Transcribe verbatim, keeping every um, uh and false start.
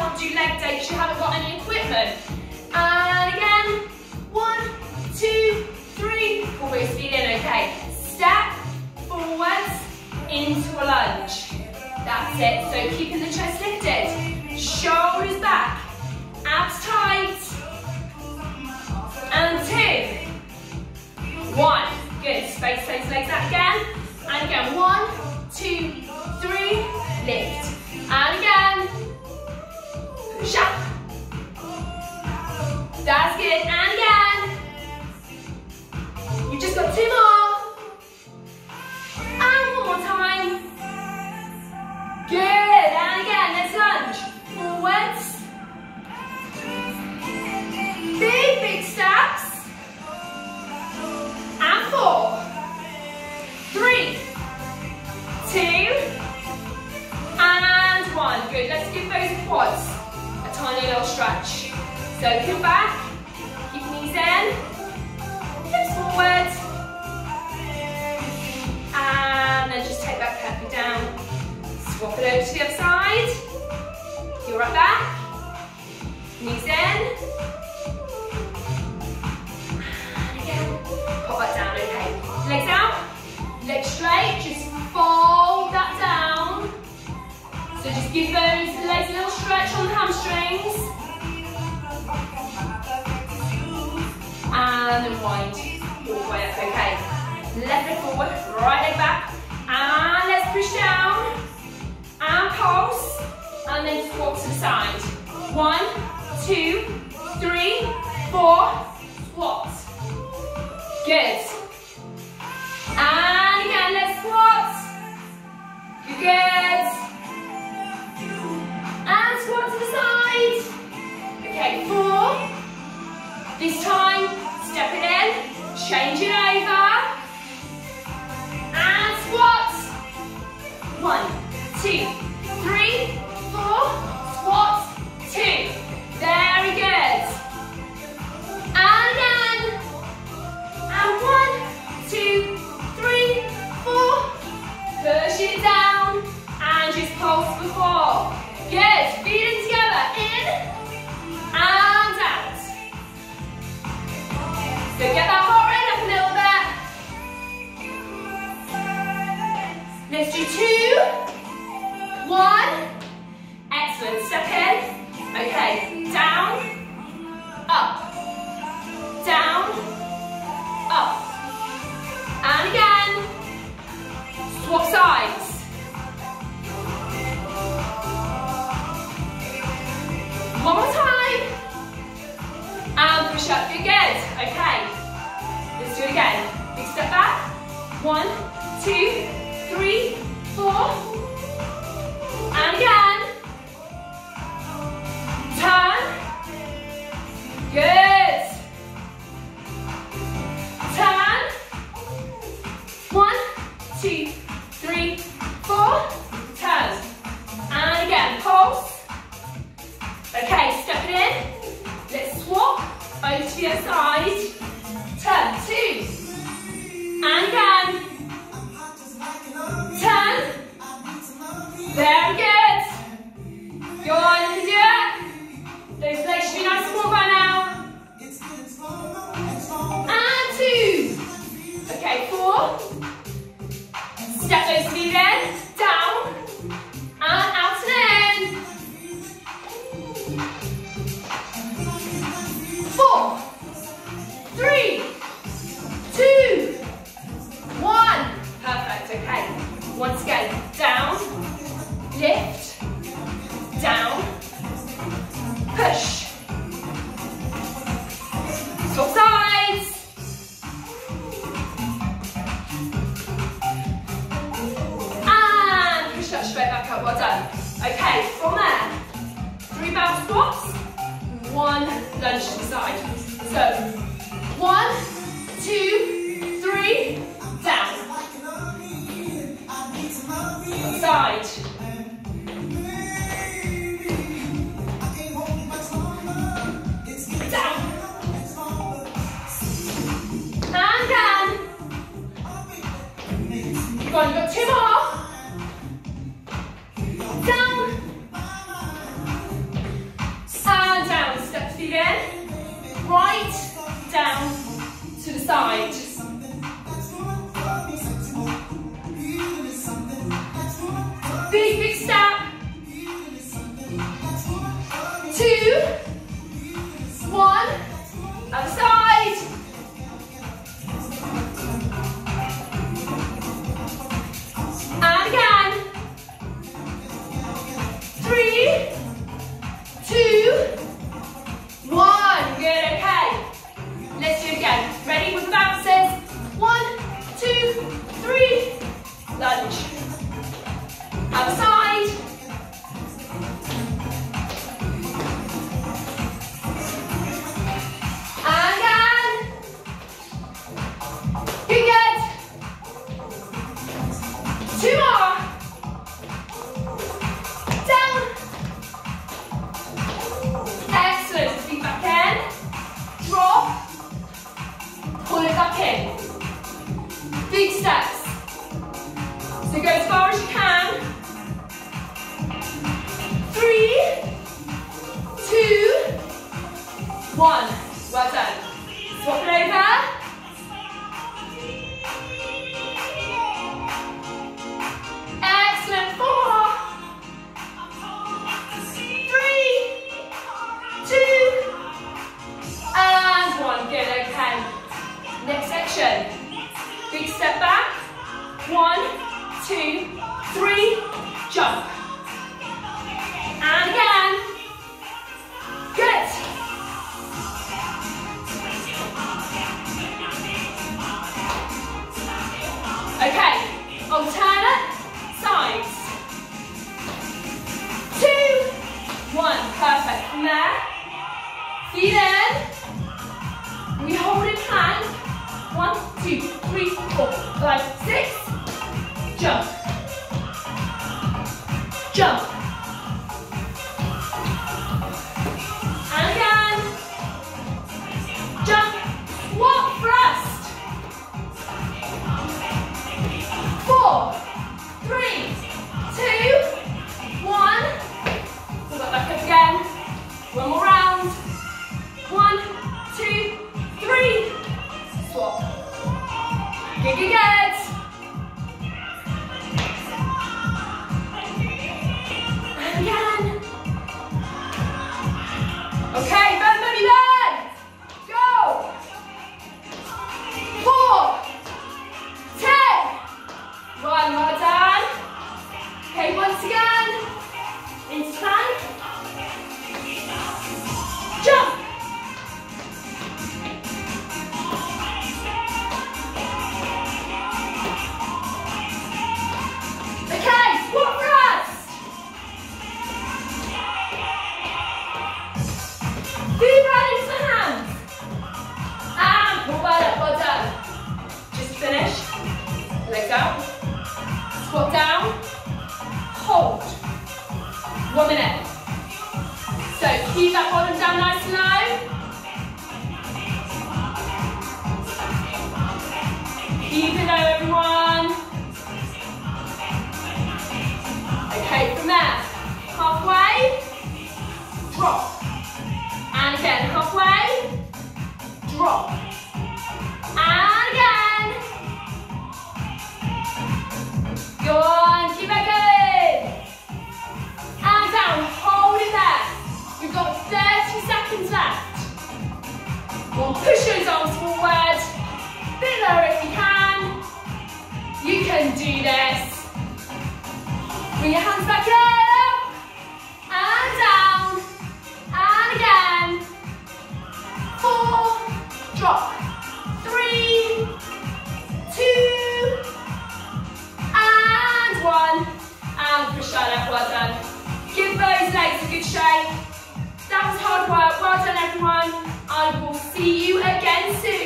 can't do leg day because you haven't got any equipment. And again, one, two, three, always feeling okay. Step forwards into a lunge. That's it, so keeping the chest lifted. Shoulders back, abs tight. And two, one, good, space those legs out again. And again, one, two, three, lift. And again, push up. That's good, and again. You've just got two more. And one more time. Good, and again, let's lunge. Forwards. Big, big steps. And four, three, two, and one. Good, let's give those quads a tiny little stretch. So come back, keep knees in, hips forward, and then just take that curve down, swap it over to the other side, heel right back, knees in, and again, pop that down, okay, legs out, legs straight, just fold that down, so just give those legs a little stretch on the hamstrings, and then wind your way up, okay. Left leg forward, right leg back, and let's push down, and pulse, and then swap to the side. One, two, three, four, squat. Good. And again, let's squat. Good. And squat to the side. Okay, four. This time, step it in, change it over, and squat. One, two, three, four, squat, two. Very good. And again. And one, two, three, four. Push it down, and just pulse before. Good, feet in together, in, and out. So get that heart rate up a little bit. Let's do two, one. Excellent, step in. Okay, down, up, down, up. And again, swap sides. One more time. And push up, good, good, okay. Let's do it again. Big step back. One, two, three, four. And again. Turn. Good. Turn. One, two, three, four. Turn. And again. Pulse. Okay, step it in. Let's swap over to the other side. Turn, two, and again, turn, very good, go on, you can do it, those legs should be nice and warm by now, and two, okay, four, step those feet in, down, and out and in, four, three, two, one. Perfect, okay. Once again, down, lift, down, push. Swap sides. And push that straight back up, well done. Okay, from there, three bound squats, one lunge to the side. So, one, two, three, down. Side. Down. And down. Go on, you've got two more. Down. One, two, three, jump. And again. Good. Okay, alternate sides. Two, one, perfect. From there, feet in. We hold in hand. One, two, three, four, five, six. Jump. Jump. And again. Jump. Squat thrust. Four, three, two, one. Pull that back up again. One more round. One, two, three. Swap. Good, good, good. Okay, burn, baby, burn! Go! Four, ten, one, well done. Okay, once again, into plank. Jump! Okay, squat for us! Feet right into the hands. And pull right up, well done. Just finish. Legs out. Squat down. Hold. One minute. So keep that bottom down nice and low. Keep it low, everyone. Okay, from there. Halfway. Drop. And again, halfway, drop. And again. Go on, keep it going. And down, hold it there. We've got thirty seconds left. We'll push those arms forward, a bit lower if you can. You can do this. Bring your hands back up, and down, and again. Four, drop, three, two, and one, and push that up, well done. Give those legs a good shake. That was hard work, well done everyone. I will see you again soon.